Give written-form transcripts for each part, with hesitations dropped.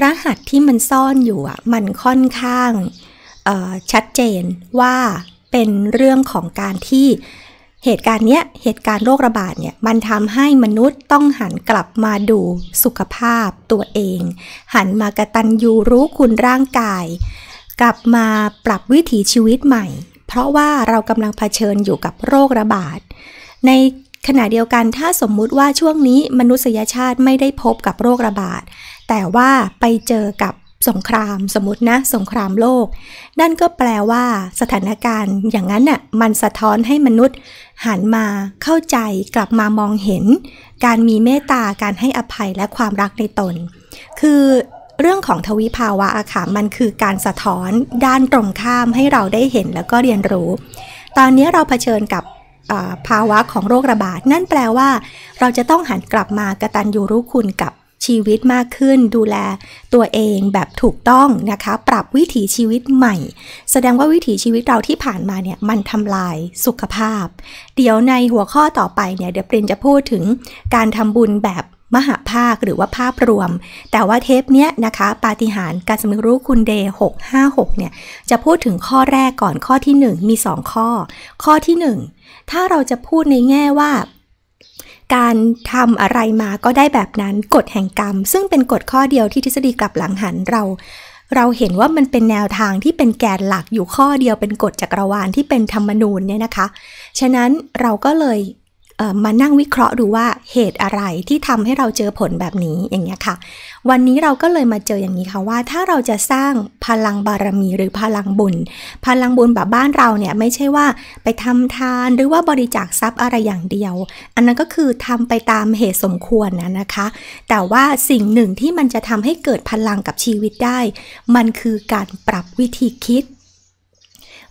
รหัสที่มันซ่อนอยู่อ่ะมันค่อนข้างชัดเจนว่าเป็นเรื่องของการที่เหตุการณ์โรคระบาดเนี่ยมันทำให้มนุษย์ต้องหันกลับมาดูสุขภาพตัวเองหันมากตัญญูรู้คุณร่างกายกลับมาปรับวิถีชีวิตใหม่เพราะว่าเรากำลังเผชิญอยู่กับโรคระบาดในขณะเดียวกันถ้าสมมุติว่าช่วงนี้มนุษยชาติไม่ได้พบกับโรคระบาดแต่ว่าไปเจอกับสงครามสมมตินะสงครามโลกนั่นก็แปลว่าสถานการณ์อย่างนั้นน่ะมันสะท้อนให้มนุษย์หันมาเข้าใจกลับมามองเห็นการมีเมตตาการให้อภัยและความรักในตนคือเรื่องของทวิภาวะอะค่ะมันคือการสะท้อนด้านตรงข้ามให้เราได้เห็นแล้วก็เรียนรู้ตอนนี้เราเผชิญกับภาวะของโรคระบาดนั่นแปลว่าเราจะต้องหันกลับมากตัญญูรู้คุณกับชีวิตมากขึ้นดูแลตัวเองแบบถูกต้องนะคะปรับวิถีชีวิตใหม่แสดงว่าวิถีชีวิตเราที่ผ่านมาเนี่ยมันทำลายสุขภาพเดี๋ยวในหัวข้อต่อไปเนี่ยเดี๋ยวปริญจะพูดถึงการทำบุญแบบมหาภาคหรือว่าภาพรวมแต่ว่าเทปเนี้ยนะคะปาฏิหาริย์การสำนึกรู้คุณเดย์656เนี่ยจะพูดถึงข้อแรกก่อนข้อที่1มี2ข้อข้อที่1ถ้าเราจะพูดในแง่ว่าการทำอะไรมาก็ได้แบบนั้นกฎแห่งกรรมซึ่งเป็นกฎข้อเดียวที่ทฤษฎีกลับหลังหันเราเห็นว่ามันเป็นแนวทางที่เป็นแกนหลักอยู่ข้อเดียวเป็นกฎจักรวาลที่เป็นธรรมนูญเนี่ยนะคะฉะนั้นเราก็เลยมานั่งวิเคราะห์ดูว่าเหตุอะไรที่ทำให้เราเจอผลแบบนี้อย่างเงี้ยค่ะวันนี้เราก็เลยมาเจออย่างนี้ค่ะว่าถ้าเราจะสร้างพลังบารมีหรือพลังบุญแบบบ้านเราเนี่ยไม่ใช่ว่าไปทำทานหรือว่าบริจาคทรัพย์อะไรอย่างเดียวอันนั้นก็คือทำไปตามเหตุสมควรนะคะแต่ว่าสิ่งหนึ่งที่มันจะทำให้เกิดพลังกับชีวิตได้มันคือการปรับวิธีคิด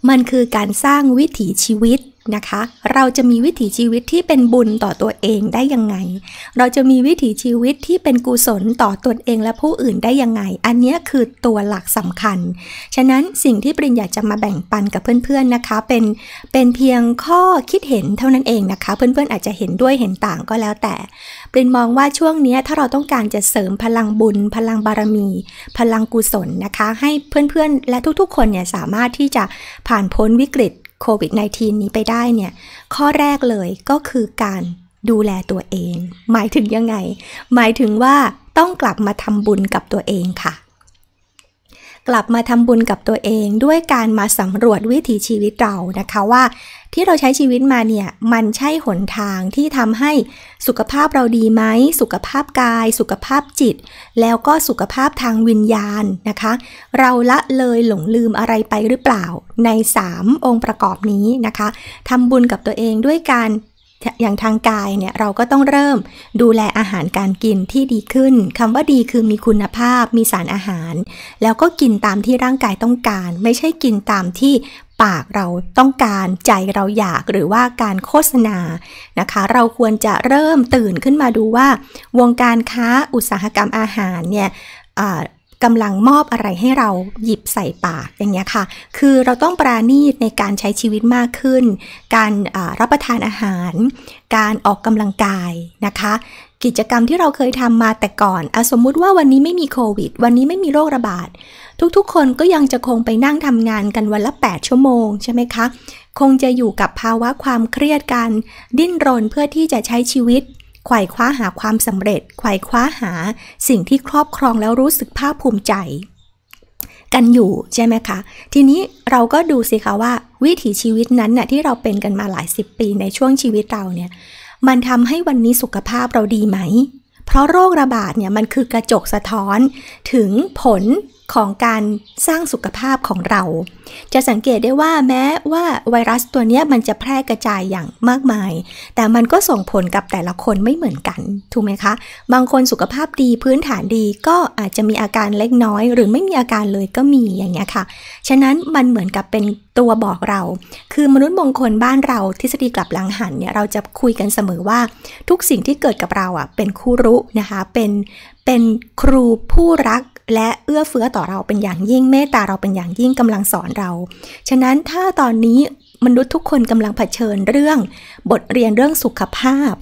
มันคือการสร้างวิถีชีวิตนะคะเราจะมีวิถีชีวิตที่เป็นบุญต่อตัวเองได้ยังไงเราจะมีวิถีชีวิตที่เป็นกุศลต่อตนเองและผู้อื่นได้ยังไงอันนี้คือตัวหลักสำคัญฉะนั้นสิ่งที่ปริญอยากจะมาแบ่งปันกับเพื่อนๆนะคะเป็นเพียงข้อคิดเห็นเท่านั้นเองนะคะเพื่อนๆอาจจะเห็นด้วยเห็นต่างก็แล้วแต่ปริญมองว่าช่วงนี้ถ้าเราต้องการจะเสริมพลังบุญพลังบารมีพลังกุศลนะคะให้เพื่อนๆและทุกๆคนเนี่ยสามารถที่จะผ่านพ้นวิกฤตโควิด -19 นี้ไปได้เนี่ยข้อแรกเลยก็คือการดูแลตัวเองหมายถึงยังไงหมายถึงว่าต้องกลับมาทำบุญกับตัวเองค่ะกลับมาทำบุญกับตัวเองด้วยการมาสำรวจวิถีชีวิตเรานะคะว่าที่เราใช้ชีวิตมาเนี่ยมันใช่หนทางที่ทำให้สุขภาพเราดีไหมสุขภาพกายสุขภาพจิตแล้วก็สุขภาพทางวิญญาณนะคะเราละเลยหลงลืมอะไรไปหรือเปล่าใน3องค์ประกอบนี้นะคะทำบุญกับตัวเองด้วยการอย่างทางกายเนี่ยเราก็ต้องเริ่มดูแลอาหารการกินที่ดีขึ้นคำว่าดีคือมีคุณภาพมีสารอาหารแล้วก็กินตามที่ร่างกายต้องการไม่ใช่กินตามที่ปากเราต้องการใจเราอยากหรือว่าการโฆษณานะคะเราควรจะเริ่มตื่นขึ้นมาดูว่าวงการค้าอุตสาหกรรมอาหารเนี่ยกำลังมอบอะไรให้เราหยิบใส่ปากอย่างเงี้ยค่ะคือเราต้องปราณีตในการใช้ชีวิตมากขึ้นการรับประทานอาหารการออกกำลังกายนะคะกิจกรรมที่เราเคยทำมาแต่ก่อนสมมุติว่าวันนี้ไม่มีโควิดวันนี้ไม่มีโรคระบาดทุกๆคนก็ยังจะคงไปนั่งทำงานกันวันละ8ชั่วโมงใช่ไหมคะคงจะอยู่กับภาวะความเครียดการดิ้นรนเพื่อที่จะใช้ชีวิตไขว่คว้าหาความสำเร็จไขว่คว้าหาสิ่งที่ครอบครองแล้วรู้สึกภาคภูมิใจกันอยู่ใช่ไหมคะทีนี้เราก็ดูสิคะว่าวิถีชีวิตนั้นน่ะที่เราเป็นกันมาหลายสิบปีในช่วงชีวิตเราเนี่ยมันทำให้วันนี้สุขภาพเราดีไหมเพราะโรคระบาดเนี่ยมันคือกระจกสะท้อนถึงผลของการสร้างสุขภาพของเราจะสังเกตได้ว่าแม้ว่าไวรัสตัวนี้มันจะแพร่กระจายอย่างมากมายแต่มันก็ส่งผลกับแต่ละคนไม่เหมือนกันถูกไหมคะบางคนสุขภาพดีพื้นฐานดีก็อาจจะมีอาการเล็กน้อยหรือไม่มีอาการเลยก็มีอย่างเงี้ยค่ะฉะนั้นมันเหมือนกับเป็นตัวบอกเราคือมนุษย์มงคลบ้านเราทฤษฎีกลับหลังหันเนี่ยเราจะคุยกันเสมอว่าทุกสิ่งที่เกิดกับเราอ่ะเป็นคู่รุนะคะเป็นครูผู้รักและเอื้อเฟื้อต่อเราเป็นอย่างยิ่งเมตตาเราเป็นอย่างยิ่งกำลังสอนเราฉะนั้นถ้าตอนนี้มนุษย์ทุกคนกำลังเผชิญเรื่องบทเรียนเรื่องสุขภาพ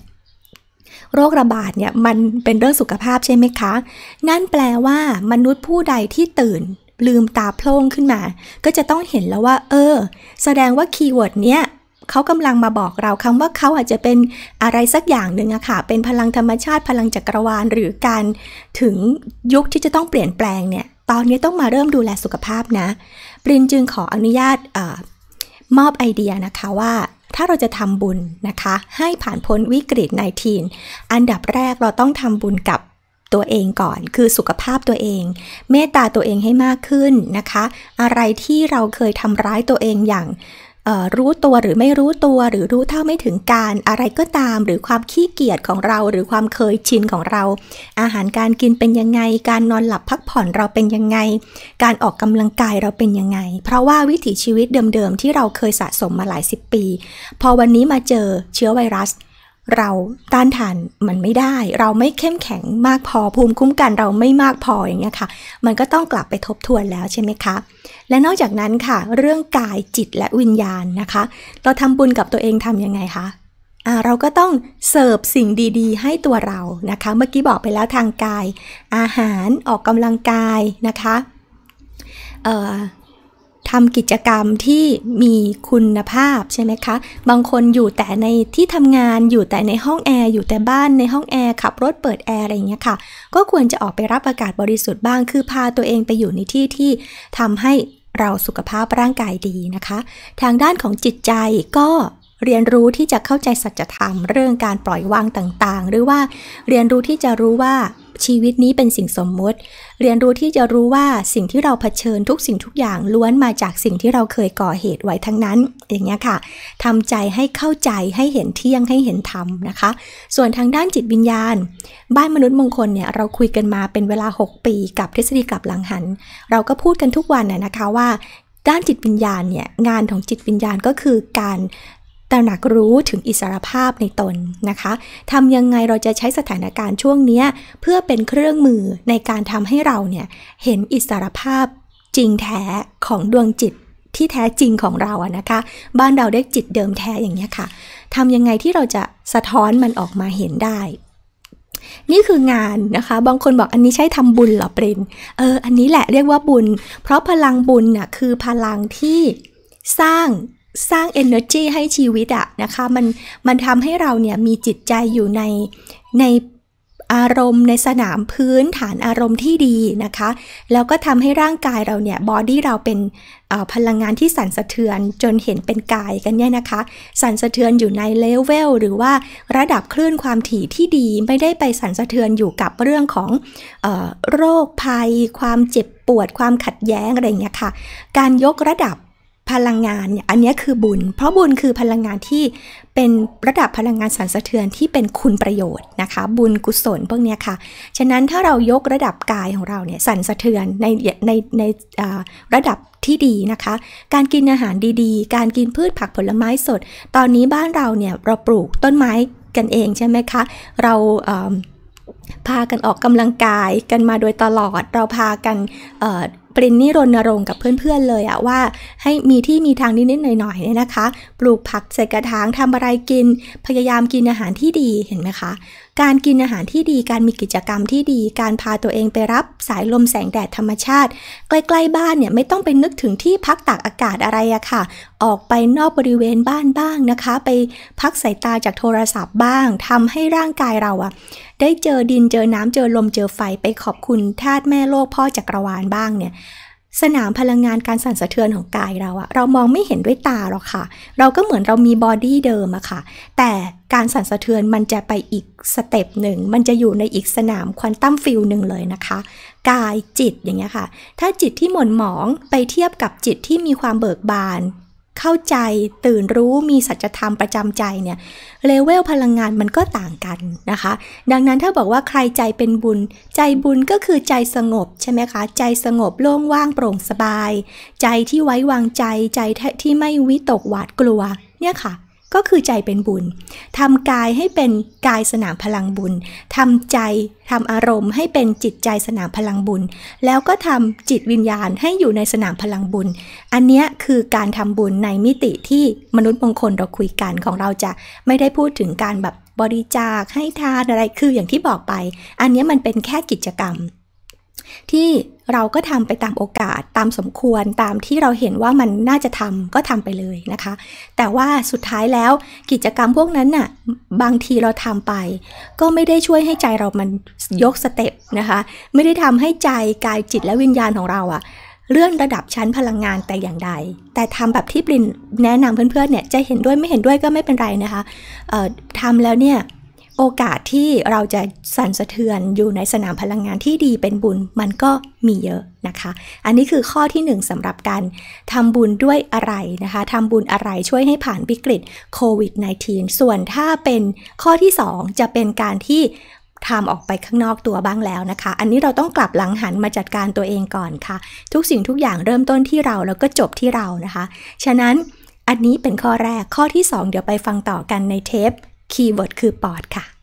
โรคระบาดเนี่ยมันเป็นเรื่องสุขภาพใช่ไหมคะนั่นแปลว่ามนุษย์ผู้ใดที่ตื่นลืมตาโพลงขึ้นมาก็จะต้องเห็นแล้วว่าแสดงว่าคีย์เวิร์ดเนี้ยเขากำลังมาบอกเราคำว่าเขาอาจจะเป็นอะไรสักอย่างหนึ่งอะค่ะเป็นพลังธรรมชาติพลังจักรวาลหรือการถึงยุคที่จะต้องเปลี่ยนแปลงเนี่ยตอนนี้ต้องมาเริ่มดูแลสุขภาพนะปริญจึงขออนุญาตมอบไอเดียนะคะว่าถ้าเราจะทำบุญนะคะให้ผ่านพ้นวิกฤต-19 อันดับแรกเราต้องทำบุญกับตัวเองก่อนคือสุขภาพตัวเองเมตตาตัวเองให้มากขึ้นนะคะอะไรที่เราเคยทำร้ายตัวเองอย่างรู้ตัวหรือไม่รู้ตัวหรือรู้เท่าไม่ถึงการอะไรก็ตามหรือความขี้เกียจของเราหรือความเคยชินของเราอาหารการกินเป็นยังไงการนอนหลับพักผ่อนเราเป็นยังไงการออกกำลังกายเราเป็นยังไงเพราะว่าวิถีชีวิตเดิมๆที่เราเคยสะสมมาหลายสิบปีพอวันนี้มาเจอเชื้อไวรัสเราต้านทานมันไม่ได้เราไม่เข้มแข็งมากพอภูมิคุ้มกันเราไม่มากพออย่างเงี้ยค่ะมันก็ต้องกลับไปทบทวนแล้วใช่ไหมคะและนอกจากนั้นค่ะเรื่องกายจิตและวิญญาณนะคะเราทำบุญกับตัวเองทำยังไงคะเราก็ต้องเสิร์ฟสิ่งดีๆให้ตัวเรานะคะเมื่อกี้บอกไปแล้วทางกายอาหารออกกำลังกายนะคะทำกิจกรรมที่มีคุณภาพใช่ไหมคะบางคนอยู่แต่ในที่ทำงานอยู่แต่ในห้องแอร์อยู่แต่บ้านในห้องแอร์ขับรถเปิดแอร์อะไรอย่างเงี้ยค่ะก็ควรจะออกไปรับอากาศบริสุทธิ์บ้างคือพาตัวเองไปอยู่ในที่ที่ทำให้เราสุขภาพร่างกายดีนะคะทางด้านของจิตใจก็เรียนรู้ที่จะเข้าใจสัจธรรมเรื่องการปล่อยวางต่างๆหรือว่าเรียนรู้ที่จะรู้ว่าชีวิตนี้เป็นสิ่งสมมติเรียนรู้ที่จะรู้ว่าสิ่งที่เราเผชิญทุกสิ่งทุกอย่างล้วนมาจากสิ่งที่เราเคยก่อเหตุไว้ทั้งนั้นอย่างเงี้ยค่ะทำใจให้เข้าใจให้เห็นเที่ยงให้เห็นธรรมนะคะส่วนทางด้านจิตวิญญาณบ้านมนุษย์มงคลเนี่ยเราคุยกันมาเป็นเวลา6ปีกับทฤษฎีกลับหลังหันเราก็พูดกันทุกวันนะคะว่าด้านจิตวิญญาณเนี่ยงานของจิตวิญญาณก็คือการตระหนักรู้ถึงอิสรภาพในตนนะคะทำยังไงเราจะใช้สถานการณ์ช่วงนี้เพื่อเป็นเครื่องมือในการทำให้เราเนี่ยเห็นอิสรภาพจริงแท้ของดวงจิตที่แท้จริงของเราอะนะคะบ้านเราได้จิตเดิมแท้อย่างนี้ค่ะทำยังไงที่เราจะสะท้อนมันออกมาเห็นได้นี่คืองานนะคะบางคนบอกอันนี้ใช่ทำบุญเหรอปริญอันนี้แหละเรียกว่าบุญเพราะพลังบุญเนี่ยคือพลังที่สร้าง energy ให้ชีวิตอะนะคะมันทำให้เราเนี่ยมีจิตใจอยู่ในอารมณ์ในสนามพื้นฐานอารมณ์ที่ดีนะคะแล้วก็ทำให้ร่างกายเราเนี่ยบอดี้เราเป็นพลังงานที่สั่นสะเทือนจนเห็นเป็นกายกันเนี่ยนะคะสั่นสะเทือนอยู่ในเลเวลหรือว่าระดับคลื่นความถี่ที่ดีไม่ได้ไปสั่นสะเทือนอยู่กับเรื่องของโรคภัยความเจ็บปวดความขัดแย้งอะไรอย่างเงี้ยค่ะการยกระดับพลังงานเนี่ยอันนี้คือบุญเพราะบุญคือพลังงานที่เป็นระดับพลังงานสั่นสะเทือนที่เป็นคุณประโยชน์นะคะบุญกุศลพวกนี้ค่ะฉะนั้นถ้าเรายกระดับกายของเราเนี่ยสั่นสะเทือนในระดับที่ดีนะคะการกินอาหารดีๆการกินพืชผักผลไม้สดตอนนี้บ้านเราเนี่ยเราปลูกต้นไม้กันเองใช่ไหมคะเราพากันออกกำลังกายกันมาโดยตลอดเราพากันปริญนี่รณรงค์กับเพื่อนๆเลยอะว่าให้มีที่มีทางนิดๆหน่อยๆเนี่ยนะคะปลูกผักใส่กระถางทำอะไรกินพยายามกินอาหารที่ดีเห็นไหมคะการกินอาหารที่ดีการมีกิจกรรมที่ดีการพาตัวเองไปรับสายลมแสงแดดธรรมชาติใกล้ๆบ้านเนี่ยไม่ต้องไปนึกถึงที่พักตากอากาศอะไรอะค่ะออกไปนอกบริเวณบ้านบ้างนะคะไปพักสายตาจากโทรศัพท์บ้างทำให้ร่างกายเราอะได้เจอดินเจอน้ำเจอลมเจอไฟไปขอบคุณธาตุแม่โลกพ่อจักรวาลบ้างเนี่ยสนามพลังงานการสั่นสะเทือนของกายเราอะเรามองไม่เห็นด้วยตาหรอกค่ะเราก็เหมือนเรามีบอดี้เดิมอะค่ะแต่การสั่นสะเทือนมันจะไปอีกสเต็ปหนึ่งมันจะอยู่ในอีกสนามควอนตัมฟิลด์หนึ่งเลยนะคะกายจิตอย่างเงี้ยค่ะถ้าจิตที่หม่นหมองไปเทียบกับจิตที่มีความเบิกบานเข้าใจตื่นรู้มีสัจธรรมประจำใจเนี่ยเลเวลพลังงานมันก็ต่างกันนะคะดังนั้นถ้าบอกว่าใครใจเป็นบุญใจบุญก็คือใจสงบใช่ไหมคะใจสงบโล่งว่างโปร่งสบายใจที่ไว้วางใจใจที่ไม่วิตกหวาดกลัวเนี่ยค่ะก็คือใจเป็นบุญทำกายให้เป็นกายสนามพลังบุญทำใจทำอารมณ์ให้เป็นจิตใจสนามพลังบุญแล้วก็ทำจิตวิญญาณให้อยู่ในสนามพลังบุญอันนี้คือการทำบุญในมิติที่มนุษย์มงคลเราคุยกันของเราจะไม่ได้พูดถึงการแบบ บริจาคให้ทานอะไรคืออย่างที่บอกไปอันนี้มันเป็นแค่กิจกรรมที่เราก็ทำไปตามโอกาสตามสมควรตามที่เราเห็นว่ามันน่าจะทำก็ทำไปเลยนะคะแต่ว่าสุดท้ายแล้วกิจกรรมพวกนั้นน่ะบางทีเราทำไปก็ไม่ได้ช่วยให้ใจเรามันยกสเต็ปนะคะไม่ได้ทำให้ใจกายจิตและวิญญาณของเราอะเลื่อนระดับชั้นพลังงานแต่อย่างใดแต่ทำแบบที่ปรินแนะนำเพื่อนๆเนี่ยจะเห็นด้วยไม่เห็นด้วยก็ไม่เป็นไรนะคะทำแล้วเนี่ยโอกาสที่เราจะสั่นสะเทือนอยู่ในสนามพลังงานที่ดีเป็นบุญมันก็มีเยอะนะคะอันนี้คือข้อที่1สำหรับการทำบุญด้วยอะไรนะคะทำบุญอะไรช่วยให้ผ่านวิกฤตโควิด -19 ส่วนถ้าเป็นข้อที่2จะเป็นการที่ทำออกไปข้างนอกตัวบ้างแล้วนะคะอันนี้เราต้องกลับหลังหันมาจัดการตัวเองก่อนค่ะทุกสิ่งทุกอย่างเริ่มต้นที่เราแล้วก็จบที่เรานะคะฉะนั้นอันนี้เป็นข้อแรกข้อที่2เดี๋ยวไปฟังต่อกันในเทปคีย์เวิร์ดคือปอดค่ะ